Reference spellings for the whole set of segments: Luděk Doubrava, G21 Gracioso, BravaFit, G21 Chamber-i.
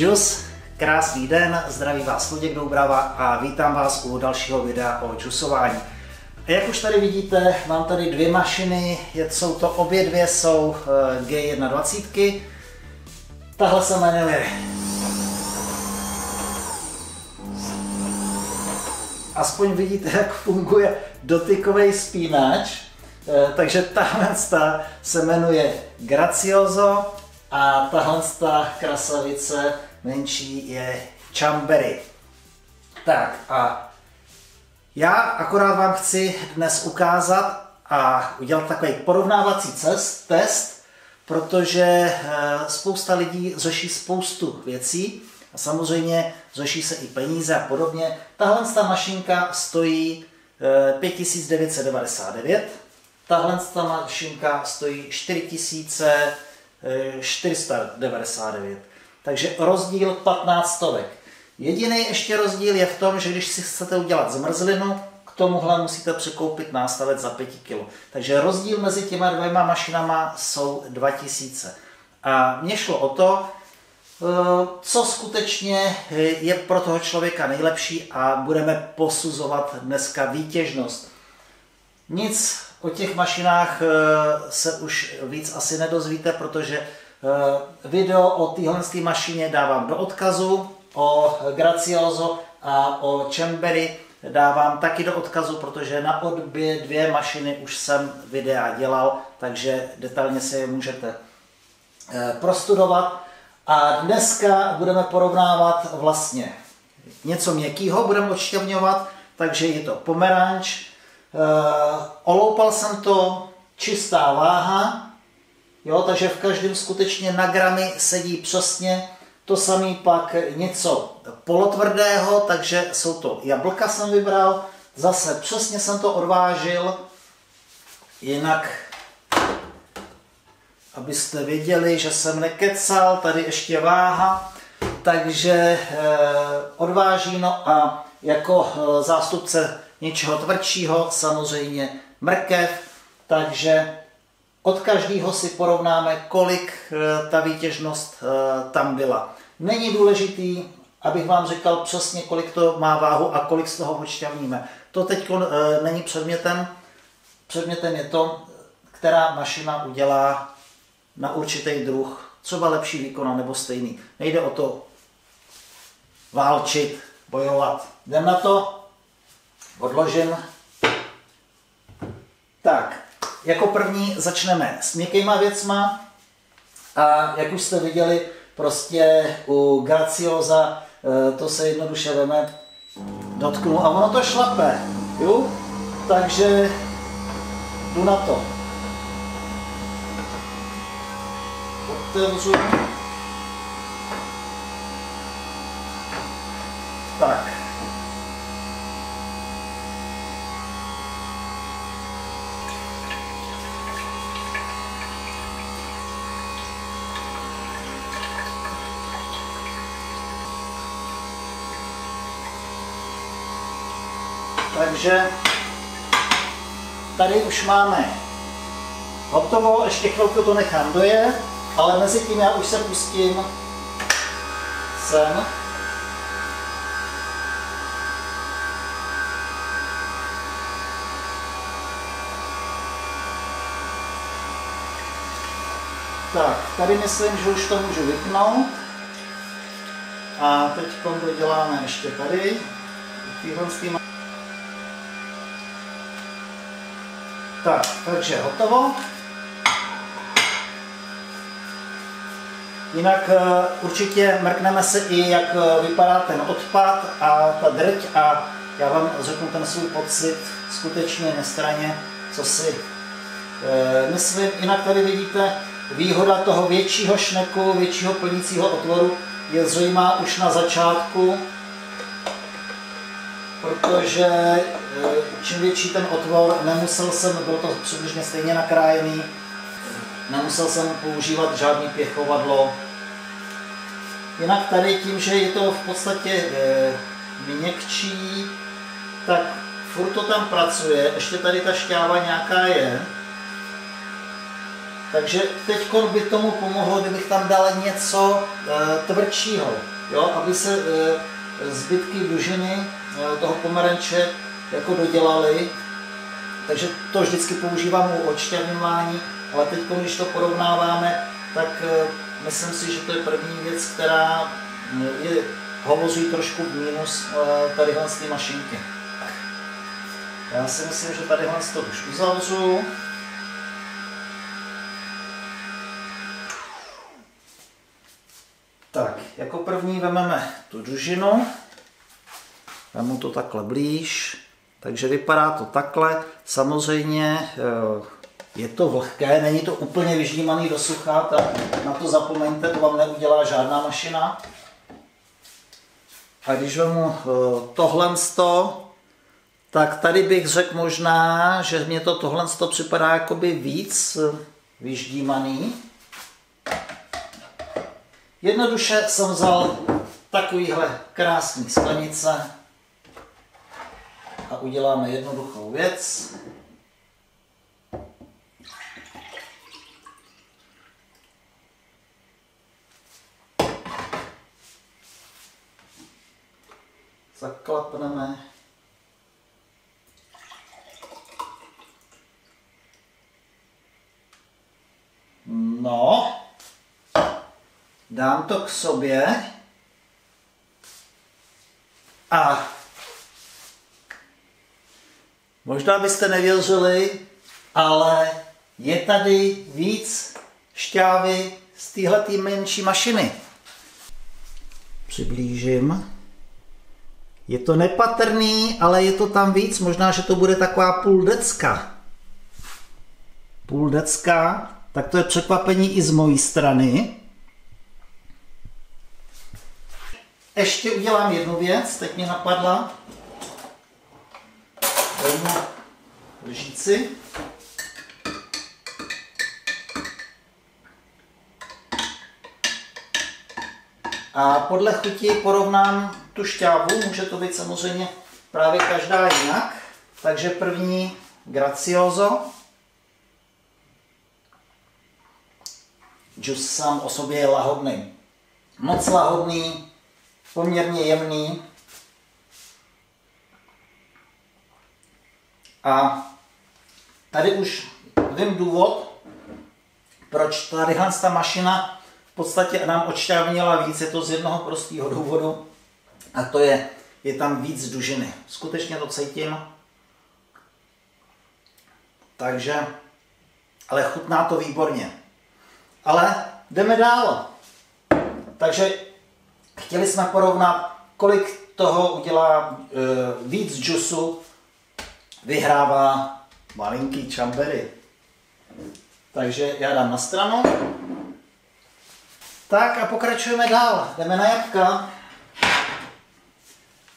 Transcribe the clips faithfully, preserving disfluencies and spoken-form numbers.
Juice, krásný den, zdraví vás Luděk Doubrava a vítám vás u dalšího videa o juicování. Jak už tady vidíte, mám tady dvě mašiny, jsou to obě dvě, jsou G dvacet jedna. Tahle se jmenuje aspoň vidíte, jak funguje dotykový spínač. Takže tahle se jmenuje Gracioso a tahle krasavice menší je Chamber-i. Tak a já akorát vám chci dnes ukázat a udělat takový porovnávací cest, test, protože spousta lidí řeší spoustu věcí a samozřejmě řeší se i peníze a podobně. Tahle mašinka stojí pět tisíc devět set devadesát devět, tahle mašinka stojí čtyři tisíce čtyři sta devadesát devět. Takže rozdíl patnáct stovek. Jediný ještě rozdíl je v tom, že když si chcete udělat zmrzlinu, k tomuhle musíte překoupit nástavec za pět kilo. Takže rozdíl mezi těma dvěma mašinama jsou dva tisíce. A mně šlo o to, co skutečně je pro toho člověka nejlepší a budeme posuzovat dneska výtěžnost. Nic o těch mašinách se už víc asi nedozvíte, protože video o téhle mašině dávám do odkazu, o Gracioso a o Chamber-i dávám taky do odkazu, protože na obě dvě mašiny už jsem videa dělal, takže detailně si je můžete prostudovat. A dneska budeme porovnávat vlastně něco měkkého, budeme odšťavňovat, takže je to pomeranč. Oloupal jsem to, čistá váha. Jo, takže v každém skutečně na gramy sedí přesně to samé, pak něco polotvrdého, takže jsou to jablka jsem vybral, zase přesně jsem to odvážil, jinak abyste věděli, že jsem nekecal, tady ještě váha, takže eh, odváží, no a jako eh, zástupce něčeho tvrdšího samozřejmě mrkev, takže od každého si porovnáme, kolik ta výtěžnost tam byla. Není důležitý, abych vám říkal přesně, kolik to má váhu a kolik z toho odšťavníme. To teď není předmětem. Předmětem je to, která mašina udělá na určitý druh třeba lepší výkon nebo stejný. Nejde o to válčit, bojovat. Jdem na to, odložím. Tak. Jako první začneme s měkkýma věcma a jak už jste viděli, prostě u Graciosa to se jednoduše veme, dotknu a ono to šlape, jo? Takže jdu na to. Otevřu. Tak. Takže tady už máme hotovo, ještě chvilku to nechám dojet, ale mezi tím já už se pustím sem. Tak, tady myslím, že už to můžu vypnout. A teď to děláme ještě tady. Tak, takže hotovo. Jinak určitě mrkneme se i, jak vypadá ten odpad a ta drť a já vám řeknu ten svůj pocit skutečně nestranně, co si e, myslím. Jinak tady vidíte, výhoda toho většího šneku, většího plnícího otvoru je zřejmá už na začátku, protože čím větší ten otvor, nemusel jsem, bylo to přibližně stejně nakrájený, nemusel jsem používat žádný pěchovadlo. Jinak tady tím, že je to v podstatě měkčí, tak furt to tam pracuje, ještě tady ta šťáva nějaká je. Takže teď by tomu pomohlo, kdybych tam dal něco e, tvrdšího, jo? Aby se e, zbytky dužiny e, toho pomeranče jako dodělaly. Takže to vždycky používám u odšťavňování, ale teď, když to porovnáváme, tak e, myslím si, že to je první věc, která je, hovoří trošku v mínus e, tadyhle z té mašinky. Já si myslím, že tadyhle to už uzavřu. Tak, jako první vezmeme tu dužinu, vemu to takhle blíž, takže vypadá to takhle, samozřejmě je to vlhké, není to úplně vyždímaný do sucha, tak na to zapomeňte, to vám neudělá žádná mašina. A když vemu tohle sto, tak tady bych řekl možná, že mě to tohle sto připadá jakoby víc vyždímaný. Jednoduše jsem vzal takovýhle krásný sklenice a uděláme jednoduchou věc. Zaklapneme. No. Dám to k sobě a možná byste nevěřili, ale je tady víc šťávy z téhletý menší mašiny. Přiblížím. Je to nepatrný, ale je to tam víc, možná, že to bude taková půl decka. Půl decka, tak to je překvapení i z mojí strany. Ještě udělám jednu věc, teď mě napadla. Vezmu lžíci. A podle chuti porovnám tu šťávu, může to být samozřejmě právě každá jinak. Takže první Gracioso. Džus sám o sobě je lahodný. Moc lahodný. Poměrně jemný a tady už vím důvod, proč tady ta mašina v podstatě nám odšťávnila víc, je to z jednoho prostého důvodu a to je, je tam víc dužiny. Skutečně to cítím, takže, ale chutná to výborně. Ale jdeme dál, takže chtěli jsme porovnat, kolik toho udělá e, víc džusu, vyhrává malinký Chamber-i. Takže já dám na stranu. Tak a pokračujeme dál. Jdeme na jabka.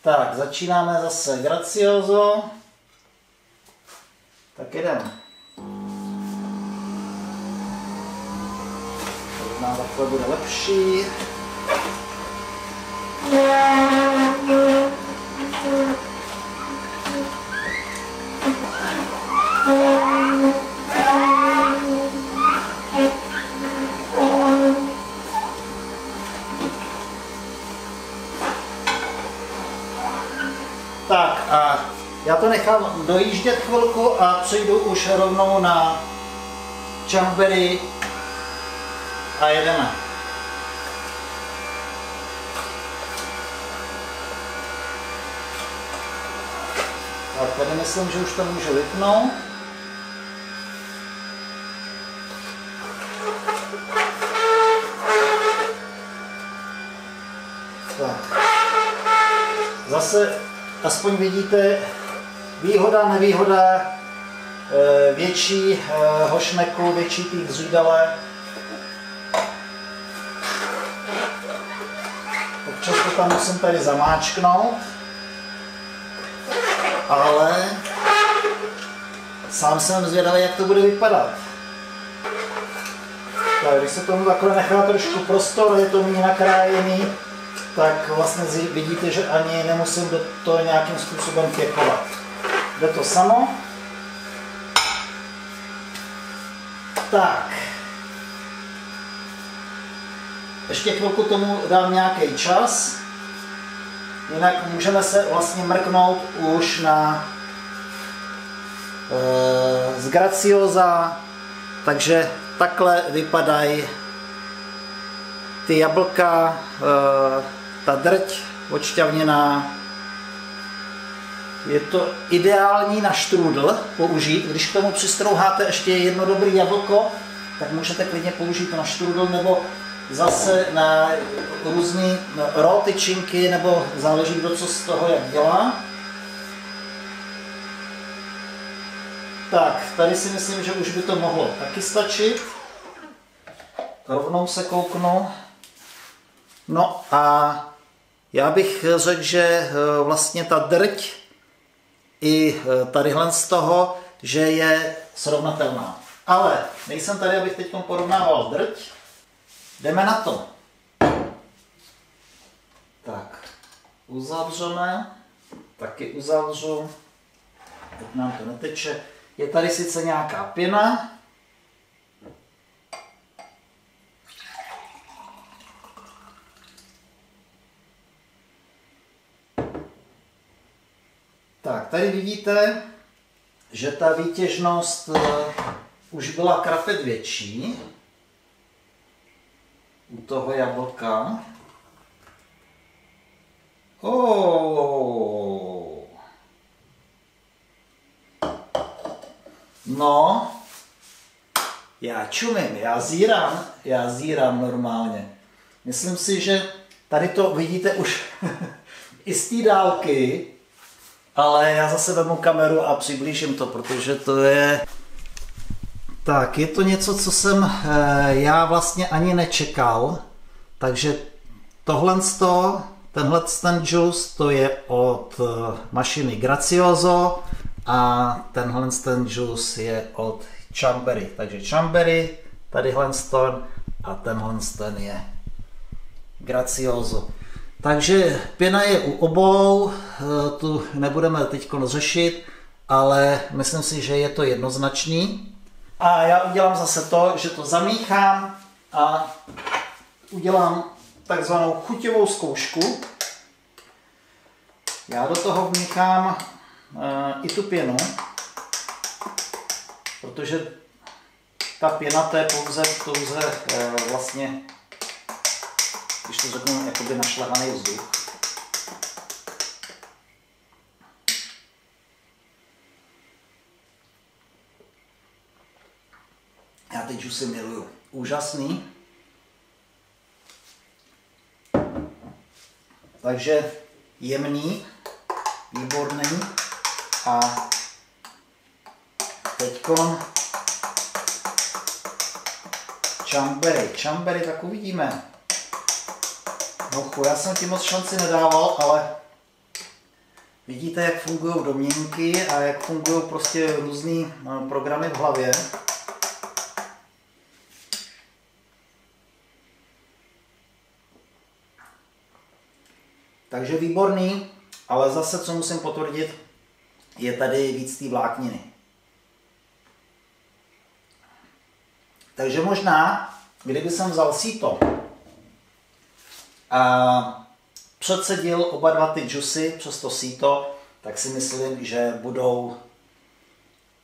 Tak, začínáme zase Gracioso. Tak jdeme. Možná takhle bude lepší. Tak a já to nechám dojíždět chvilku a přejdu už rovnou na Chamber-i a jedeme. Tak tady myslím, že už to můžu vypnout. Tak. Zase aspoň vidíte výhoda, nevýhoda většího šmeku, větší těch zřídele. Občas to tam musím tady zamáčknout. Ale sám jsem zvědavý, jak to bude vypadat. Tak, když se tomu takhle nechá trošku prostor, je to méně nakrájený, tak vlastně vidíte, že ani nemusím do toho nějakým způsobem pěkovat. Jde to samo. Tak. Ještě chvilku tomu dám nějaký čas, jinak můžeme se vlastně mrknout už na e, z Graciosa, takže takhle vypadají ty jablka, e, ta drť odšťavněná. Je to ideální na štrůdl použít, když k tomu přistrouháte ještě jedno dobrý jablko, tak můžete klidně použít to na štrůdl nebo zase na různé raw tyčinky, nebo záleží kdo co z toho jak dělá. Tak, tady si myslím, že už by to mohlo taky stačit. Rovnou se kouknu. No a já bych řekl, že vlastně ta drť i tadyhle z toho, že je srovnatelná. Ale nejsem tady, abych teď porovnával drť. Jdeme na to. Tak, uzavřeme, taky uzavřu, teď nám to neteče. Je tady sice nějaká pěna. Tak, tady vidíte, že ta výtěžnost už byla krapet větší u toho jablka. Oh. No, já čumím, já zírám, já zírám normálně. Myslím si, že tady to vidíte už i z té dálky, ale já zase vezmu kameru a přiblížím to, protože to je... Tak, je to něco, co jsem e, já vlastně ani nečekal, takže tohle sto, tenhle ten džus, to je od e, mašiny Gracioso a tenhle ten džus je od Chamber-i. Takže Chamber-i, tadyhle ston a tenhle ten je Gracioso. Takže pěna je u obou, e, tu nebudeme teď řešit, ale myslím si, že je to jednoznačný. A já udělám zase to, že to zamíchám a udělám takzvanou chuťovou zkoušku. Já do toho vmíchám e, i tu pěnu, protože ta pěna to je pouze, pouze e, vlastně, když to řeknu, jakoby našlehaný vzduch. Já teď džusy miluju. Úžasný. Takže jemný, výborný. A teďkon Chamber-i. Chamber-i, tak uvidíme. Hochu, já jsem ti moc šanci nedával, ale vidíte, jak fungují domněnky a jak fungují prostě různý programy v hlavě. Takže výborný, ale zase, co musím potvrdit, je tady víc té vlákniny. Takže možná, kdyby jsem vzal síto a předsedil oba dva ty džusy přes to síto, tak si myslím, že budou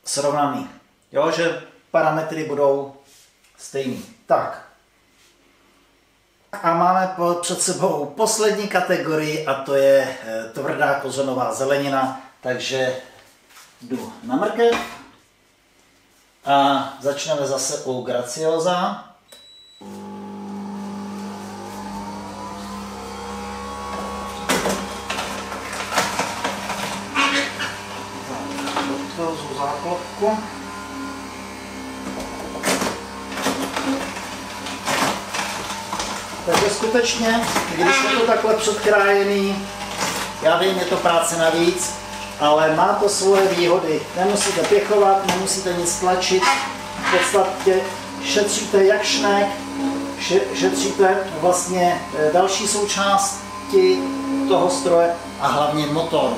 srovnaný. Jo, že parametry budou stejný. Tak. A máme před sebou poslední kategorii a to je tvrdá kořenová zelenina, takže jdu na mrkev a začneme zase u Graciosa. To z záklopku. Takže skutečně, když je to takhle předkrájený, já vím, je to práce navíc, ale má to svoje výhody. Nemusíte pěchovat, nemusíte nic tlačit, v podstatě šetříte jak šnek, šetříte vlastně další součásti toho stroje a hlavně motor.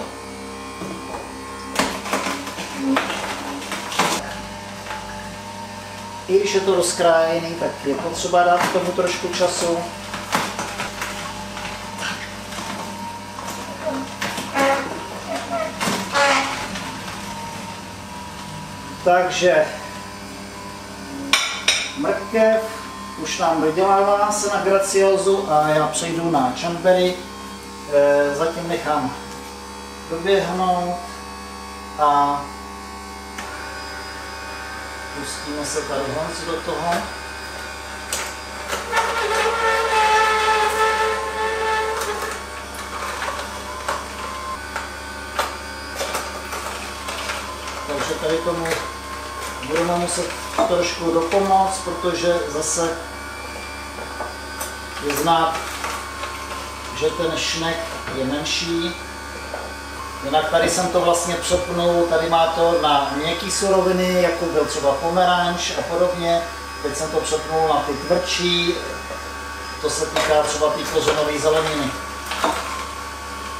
I když je to rozkrájený, tak je potřeba dát tomu trošku času. Takže mrkev už nám vydělává se na graciozu a já přejdu na chamber-i. Zatím nechám doběhnout a pustíme se tady do toho. Takže tady tomu budeme muset trošku dopomoct, protože zase je znát, že ten šnek je menší. Jinak tady jsem to vlastně přepnul, tady má to na měkké suroviny, jako byl třeba pomeranč a podobně. Teď jsem to přepnul na ty tvrdší, to se týká třeba ty kořenové zeleniny.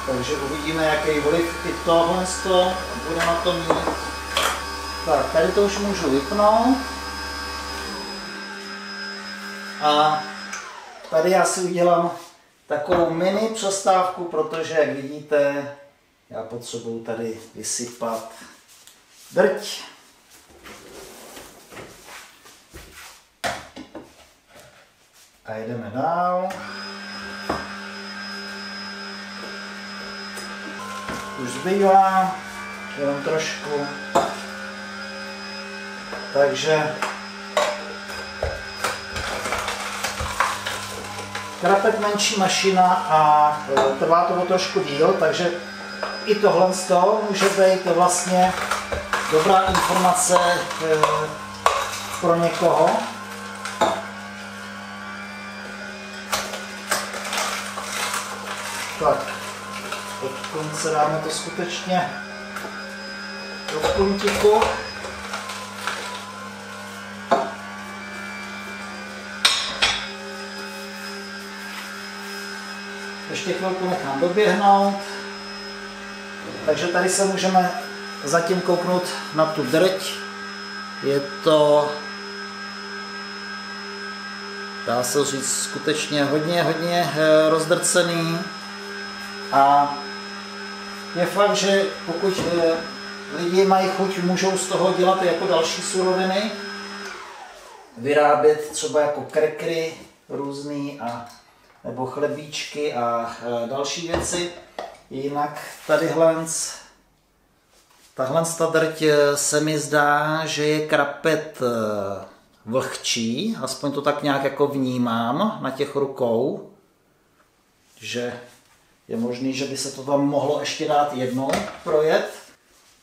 Takže uvidíme, jaký vliv i tohle bude na to mít. Tak, tady to už můžu vypnout. A tady já si udělám takovou mini přestávku, protože, jak vidíte, já potřebuji tady vysypat drť. A jedeme dál. Už zbývá jenom trošku. Takže krapet menší mašina a trvá to o trošku díl, takže i tohle z toho může být vlastně dobrá informace pro někoho. Tak, od konce dáme to skutečně do puntíku. Ještě chvilku nechám doběhnout. Takže tady se můžeme zatím kouknout na tu drť. Je to, dá se říct, skutečně hodně, hodně rozdrcený. A je fakt, že pokud lidi mají chuť, můžou z toho dělat jako další suroviny. Vyrábět třeba jako krekry různý a nebo chlebíčky a další věci. Jinak tadyhle, tahle drť se mi zdá, že je krapet vlhčí, aspoň to tak nějak jako vnímám na těch rukou, že je možný, že by se to tam mohlo ještě dát jednou projet.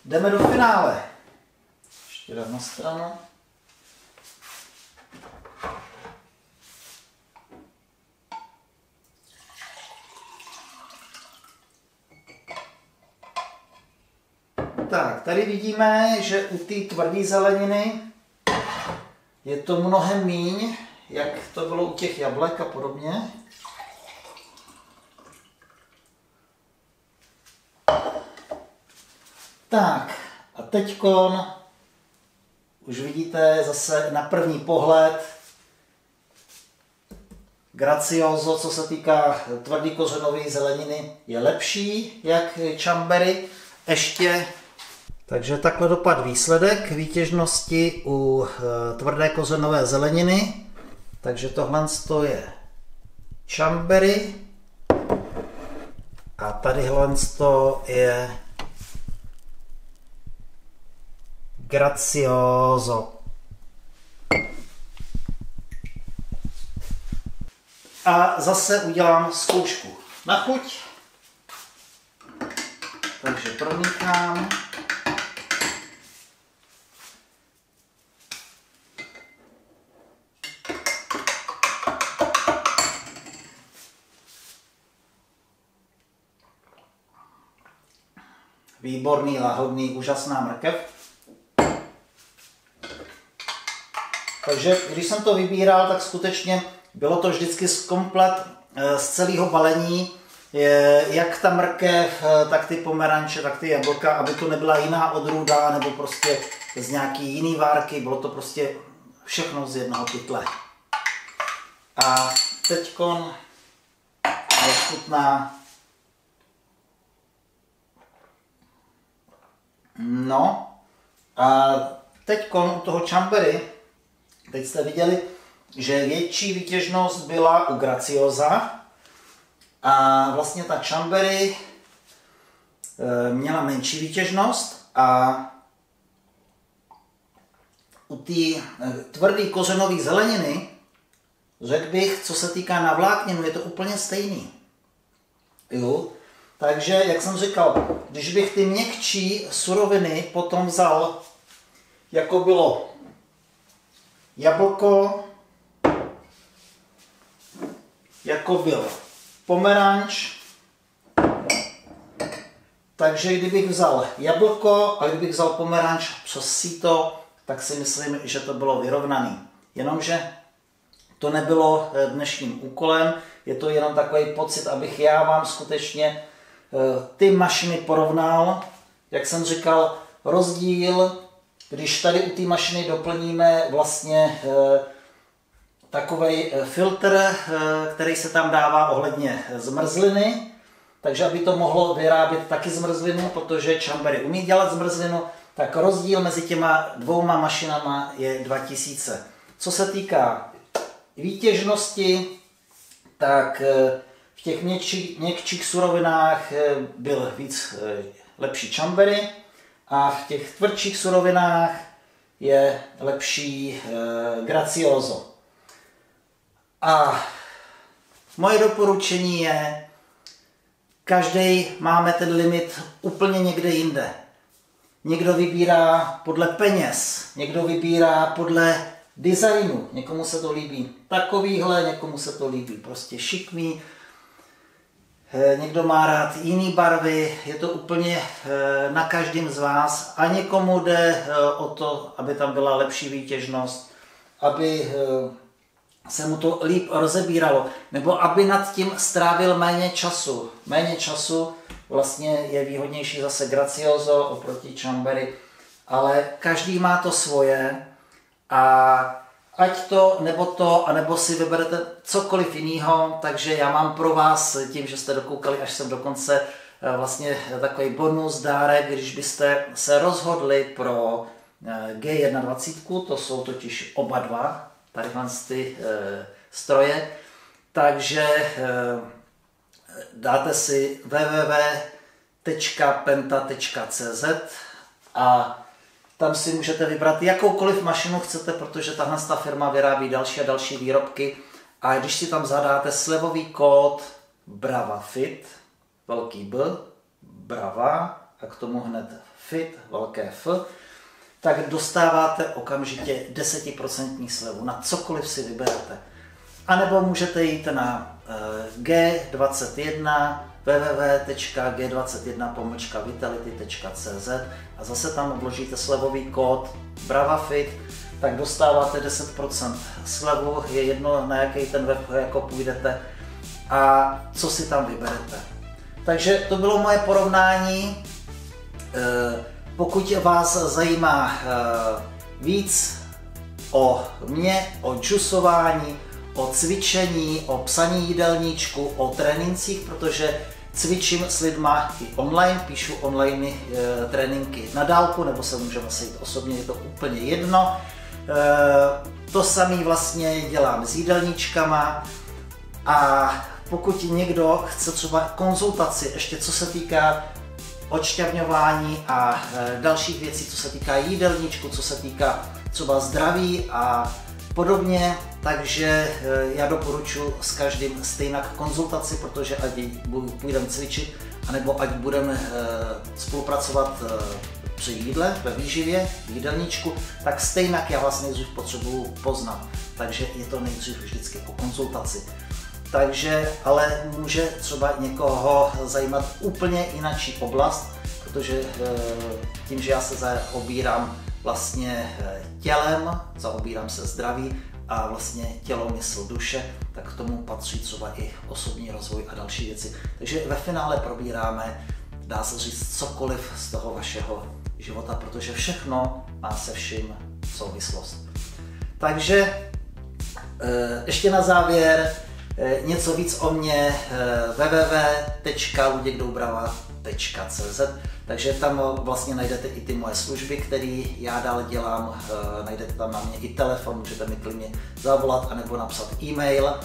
Jdeme do finále. Ještě dám na stranu. Tak, tady vidíme, že u té tvrdé zeleniny je to mnohem míň, jak to bylo u těch jablek a podobně. Tak, a teďkon už vidíte zase na první pohled gracioso, co se týká tvrdý kořenové zeleniny, je lepší jak chamber-i. Ještě Takže takhle dopad výsledek výtěžnosti u e, tvrdé kořenové zeleniny. Takže tohle je chamber-i a tadyhle je gracioso. A zase udělám zkoušku na chuť. Takže promíchám. Výborný, lahodný, úžasná mrkev. Takže když jsem to vybíral, tak skutečně bylo to vždycky z komplet, z celého balení, jak ta mrkev, tak ty pomeranče, tak ty jablka, aby to nebyla jiná odrůda nebo prostě z nějaký jiný várky, bylo to prostě všechno z jednoho pytle. A teďkon je chutná. No a Teď u toho Chamber-i, teď jste viděli, že větší výtěžnost byla u Graciosa a vlastně ta Chamber-i měla menší výtěžnost a u té tvrdé kořenové zeleniny, řekl bych, co se týká na vlákninu, je to úplně stejný. Jo? Takže, jak jsem říkal, když bych ty měkčí suroviny potom vzal, jako bylo jablko, jako byl pomeranč, takže kdybych vzal jablko a kdybych vzal pomeranč přes síto, tak si myslím, že to bylo vyrovnané. Jenomže to nebylo dnešním úkolem, je to jenom takový pocit, abych já vám skutečně ty mašiny porovnal. Jak jsem říkal, rozdíl, když tady u té mašiny doplníme vlastně takový filtr, který se tam dává ohledně zmrzliny, takže aby to mohlo vyrábět taky zmrzlinu, protože Chamber-i umí dělat zmrzlinu, tak rozdíl mezi těma dvouma mašinama je dva tisíce. Co se týká výtěžnosti, tak v těch měkčích surovinách byl víc lepší Chamber-i a v těch tvrdších surovinách je lepší Gracioso. A moje doporučení je, každý máme ten limit úplně někde jinde. Někdo vybírá podle peněz, někdo vybírá podle designu, někomu se to líbí takovýhle, někomu se to líbí prostě šikmý, někdo má rád jiný barvy, je to úplně na každém z vás a někomu jde o to, aby tam byla lepší výtěžnost, aby se mu to líp rozebíralo, nebo aby nad tím strávil méně času. Méně času vlastně je výhodnější zase Gracioso oproti Chamber-i, ale každý má to svoje a ať to, nebo to, anebo si vyberete cokoliv jiného, takže já mám pro vás, tím, že jste dokoukali až sem do konce, vlastně takový bonus, dárek, když byste se rozhodli pro G dvacet jedna, to jsou totiž oba dva, tady ty e, stroje, takže e, dáte si w w w tečka penta tečka cz a tam si můžete vybrat jakoukoliv mašinu chcete, protože tahle ta firma vyrábí další a další výrobky a když si tam zadáte slevový kód BravaFit, velký B, Brava a k tomu hned Fit, velké F, tak dostáváte okamžitě deset procent slevu na cokoliv si vyberete. A nebo můžete jít na G dvacet jedna, w w w tečka g dvacet jedna pomlčka vitality tečka cz a zase tam vložíte slevový kód BravaFit, tak dostáváte deset procent slevu, je jedno na jaký ten web jako půjdete a co si tam vyberete. Takže to bylo moje porovnání. Pokud vás zajímá víc o mě, o džusování, o cvičení, o psaní jídelníčku, o trénincích, protože cvičím s lidma i online, píšu online tréninky na dálku, nebo se můžeme sejít osobně, je to úplně jedno. To samé vlastně dělám s jídelníčkama a pokud někdo chce třeba konzultaci, ještě co se týká odšťavňování a dalších věcí, co se týká jídelníčku, co se týká třeba zdraví a podobně. Takže já doporučuji s každým stejnak konzultaci, protože ať budeme cvičit, anebo ať budeme spolupracovat při jídle, ve výživě, v jídelníčku, tak stejnak já vás nejdřív potřebuji poznat. Takže je to nejdřív vždycky o konzultaci. Takže, ale může třeba někoho zajímat úplně jinačí oblast, protože tím, že já se zaobírám vlastně tělem, zaobírám se zdraví a vlastně tělo, mysl, duše, tak k tomu patří třeba i osobní rozvoj a další věci. Takže ve finále probíráme, dá se říct, cokoliv z toho vašeho života, protože všechno má se vším souvislost. Takže ještě na závěr, něco víc o mně w w w tečka luděk doubrava tečka cz g dvacet jedna gracioso tečka cz, takže tam vlastně najdete i ty moje služby, které já dál dělám, najdete tam na mě i telefon, můžete mi klidně zavolat anebo napsat e-mail.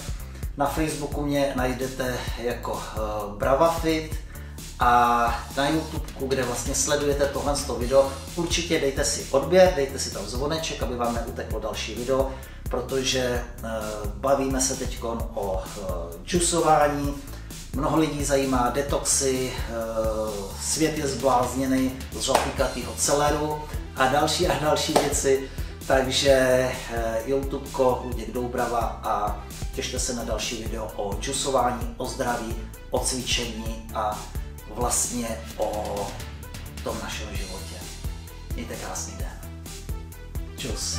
Na Facebooku mě najdete jako BravaFit a na YouTube, kde vlastně sledujete tohle video, určitě dejte si odběr, dejte si tam zvoneček, aby vám neuteklo další video, protože bavíme se teď o džusování. Mnoho lidí zajímá detoxy, svět je zblázněný z žlutýkatýho celeru a další a další věci. Takže YouTubeko, Luděk Doubrava a těšte se na další video o džusování, o zdraví, o cvičení a vlastně o tom našem životě. Mějte krásný den. Čus.